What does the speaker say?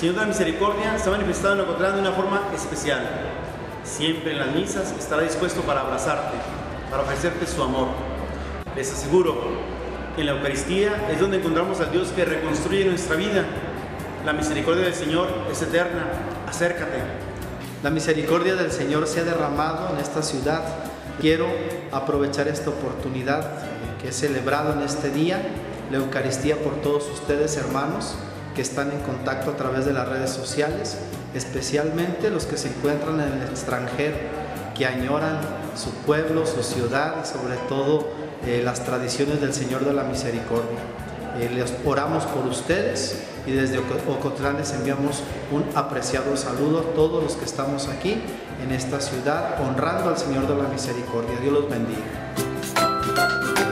Señor de la Misericordia se ha manifestado en Ocotlán de una forma especial. Siempre en las misas estará dispuesto para abrazarte, para ofrecerte su amor. Les aseguro, en la Eucaristía es donde encontramos al Dios que reconstruye nuestra vida. La misericordia del Señor es eterna. Acércate. La misericordia del Señor se ha derramado en esta ciudad. Quiero aprovechar esta oportunidad que he celebrado en este día, la Eucaristía, por todos ustedes, hermanos, que están en contacto a través de las redes sociales, especialmente los que se encuentran en el extranjero, que añoran su pueblo, su ciudad y sobre todo las tradiciones del Señor de la Misericordia. Les oramos por ustedes y desde Ocotlán les enviamos un apreciado saludo a todos los que estamos aquí en esta ciudad honrando al Señor de la Misericordia. Dios los bendiga.